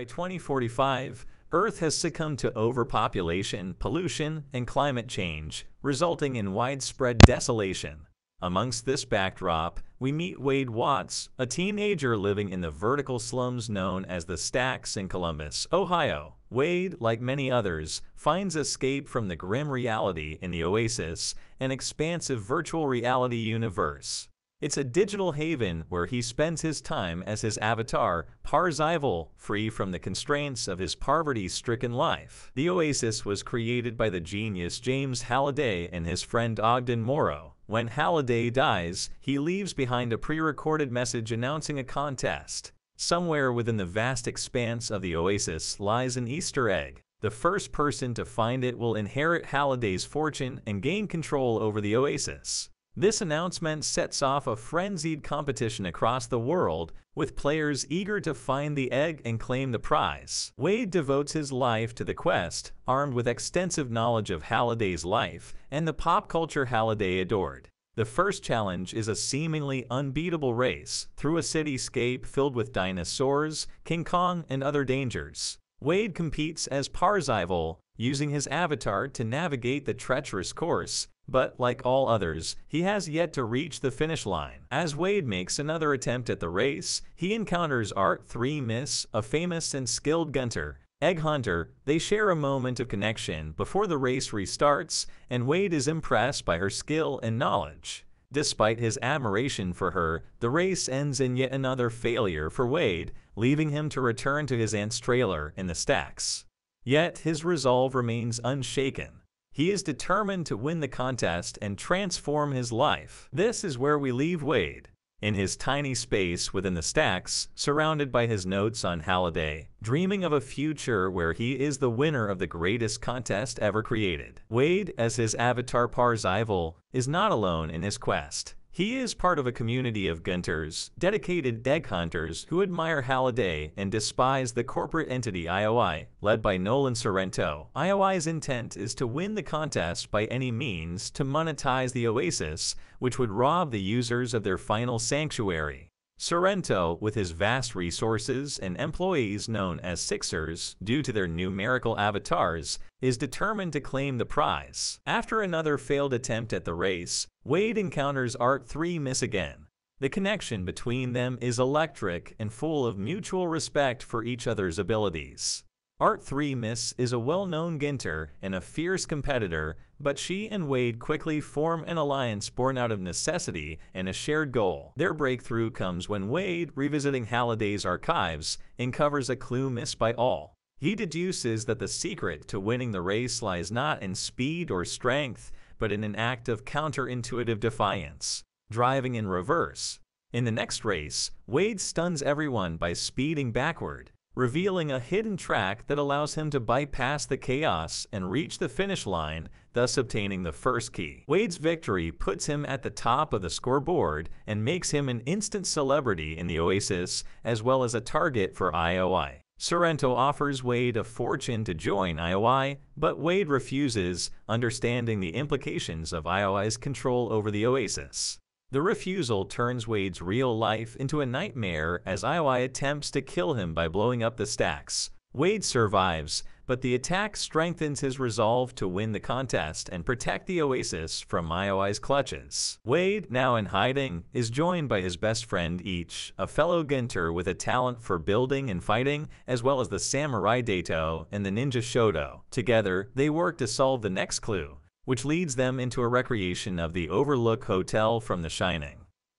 By 2045, Earth has succumbed to overpopulation, pollution, and climate change, resulting in widespread desolation. Amongst this backdrop, we meet Wade Watts, a teenager living in the vertical slums known as the Stacks in Columbus, Ohio. Wade, like many others, finds escape from the grim reality in the Oasis, an expansive virtual reality universe. It's a digital haven where he spends his time as his avatar, Parzival, free from the constraints of his poverty-stricken life. The Oasis was created by the genius James Halliday and his friend Ogden Morrow. When Halliday dies, he leaves behind a pre-recorded message announcing a contest. Somewhere within the vast expanse of the Oasis lies an Easter egg. The first person to find it will inherit Halliday's fortune and gain control over the Oasis. This announcement sets off a frenzied competition across the world, with players eager to find the egg and claim the prize. Wade devotes his life to the quest, armed with extensive knowledge of Halliday's life and the pop culture Halliday adored. The first challenge is a seemingly unbeatable race through a cityscape filled with dinosaurs, King Kong, and other dangers. Wade competes as Parzival, using his avatar to navigate the treacherous course, but, like all others, he has yet to reach the finish line. As Wade makes another attempt at the race, he encounters Art3mis, a famous and skilled egg hunter. They share a moment of connection before the race restarts, and Wade is impressed by her skill and knowledge. Despite his admiration for her, the race ends in yet another failure for Wade, leaving him to return to his aunt's trailer in the Stacks. Yet his resolve remains unshaken. He is determined to win the contest and transform his life. This is where we leave Wade. In his tiny space within the Stacks, surrounded by his notes on Halliday, dreaming of a future where he is the winner of the greatest contest ever created. Wade, as his avatar Parzival, is not alone in his quest. He is part of a community of Gunters, dedicated egg hunters who admire Halliday and despise the corporate entity IOI, led by Nolan Sorrento. IOI's intent is to win the contest by any means to monetize the Oasis, which would rob the users of their final sanctuary. Sorrento, with his vast resources and employees known as Sixers, due to their numerical avatars, is determined to claim the prize. After another failed attempt at the race, Wade encounters Art3mis again. The connection between them is electric and full of mutual respect for each other's abilities. Art3mis is a well-known Ginter and a fierce competitor, but she and Wade quickly form an alliance born out of necessity and a shared goal. Their breakthrough comes when Wade, revisiting Halliday's archives, uncovers a clue missed by all. He deduces that the secret to winning the race lies not in speed or strength, but in an act of counterintuitive defiance, driving in reverse. In the next race, Wade stuns everyone by speeding backward, revealing a hidden track that allows him to bypass the chaos and reach the finish line, thus obtaining the first key. Wade's victory puts him at the top of the scoreboard and makes him an instant celebrity in the Oasis, as well as a target for IOI. Sorrento offers Wade a fortune to join IOI, but Wade refuses, understanding the implications of IOI's control over the Oasis. The refusal turns Wade's real life into a nightmare as IOI attempts to kill him by blowing up the Stacks. Wade survives, but the attack strengthens his resolve to win the contest and protect the Oasis from IOI's clutches. Wade, now in hiding, is joined by his best friend Each, a fellow Ginter with a talent for building and fighting, as well as the samurai Dato and the ninja Shoto. Together, they work to solve the next clue, which leads them into a recreation of the Overlook Hotel from The Shining.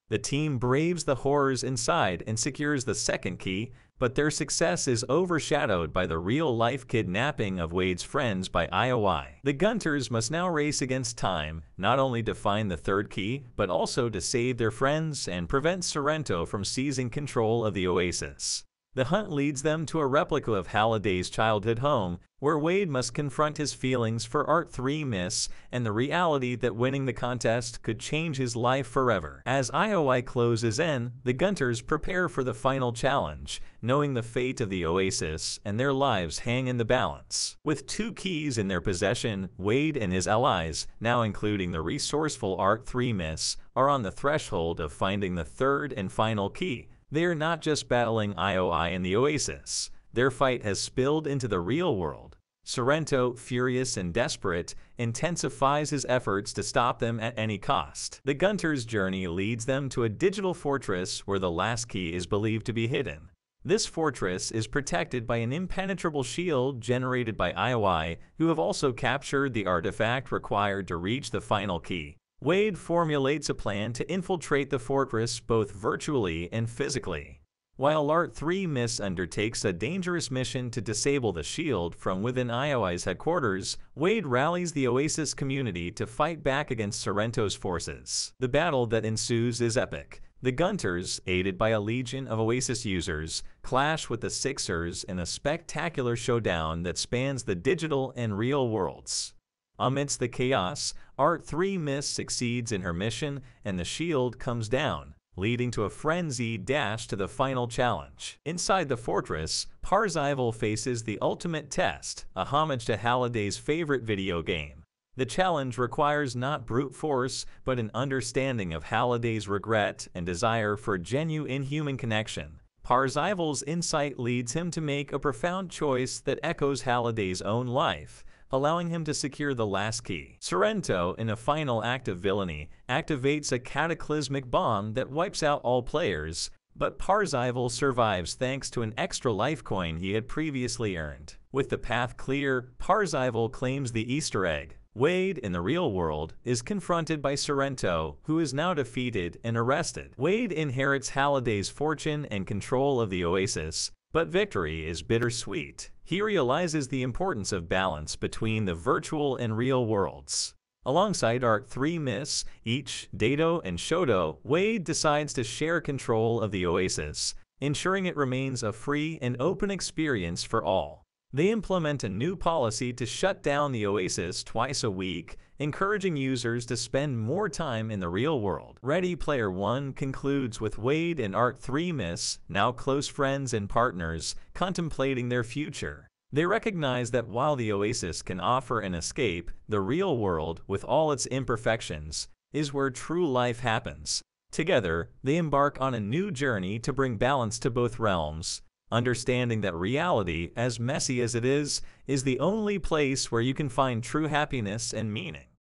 The team braves the horrors inside and secures the second key, but their success is overshadowed by the real-life kidnapping of Wade's friends by IOI. The Gunters must now race against time, not only to find the third key, but also to save their friends and prevent Sorrento from seizing control of the Oasis. The hunt leads them to a replica of Halliday's childhood home, where Wade must confront his feelings for Art3mis and the reality that winning the contest could change his life forever. As IOI closes in, the Gunters prepare for the final challenge, knowing the fate of the Oasis and their lives hang in the balance. With two keys in their possession, Wade and his allies, now including the resourceful Art3mis, are on the threshold of finding the third and final key. They are not just battling IOI and the Oasis. their fight has spilled into the real world. Sorrento, furious and desperate, intensifies his efforts to stop them at any cost. The Gunter's journey leads them to a digital fortress where the last key is believed to be hidden. This fortress is protected by an impenetrable shield generated by IOI, who have also captured the artifact required to reach the final key. Wade formulates a plan to infiltrate the fortress both virtually and physically. While Art3mis undertakes a dangerous mission to disable the shield from within IOI's headquarters, Wade rallies the OASIS community to fight back against Sorrento's forces. The battle that ensues is epic. The Gunters, aided by a legion of OASIS users, clash with the Sixers in a spectacular showdown that spans the digital and real worlds. Amidst the chaos, Art3mis succeeds in her mission, and the shield comes down, leading to a frenzied dash to the final challenge. Inside the fortress, Parzival faces the ultimate test, a homage to Halliday's favorite video game. The challenge requires not brute force, but an understanding of Halliday's regret and desire for genuine human connection. Parzival's insight leads him to make a profound choice that echoes Halliday's own life, allowing him to secure the last key. Sorrento, in a final act of villainy, activates a cataclysmic bomb that wipes out all players, but Parzival survives thanks to an extra life coin he had previously earned. With the path clear, Parzival claims the Easter egg. Wade, in the real world, is confronted by Sorrento, who is now defeated and arrested. Wade inherits Halliday's fortune and control of the Oasis, but victory is bittersweet. He realizes the importance of balance between the virtual and real worlds. Alongside Art3mis, Each, Dato, and Shoto, Wade decides to share control of the Oasis, ensuring it remains a free and open experience for all. They implement a new policy to shut down the Oasis twice a week, encouraging users to spend more time in the real world. Ready Player One concludes with Wade and Art3mis, now close friends and partners, contemplating their future. They recognize that while the Oasis can offer an escape, the real world, with all its imperfections, is where true life happens. Together, they embark on a new journey to bring balance to both realms, understanding that reality, as messy as it is the only place where you can find true happiness and meaning.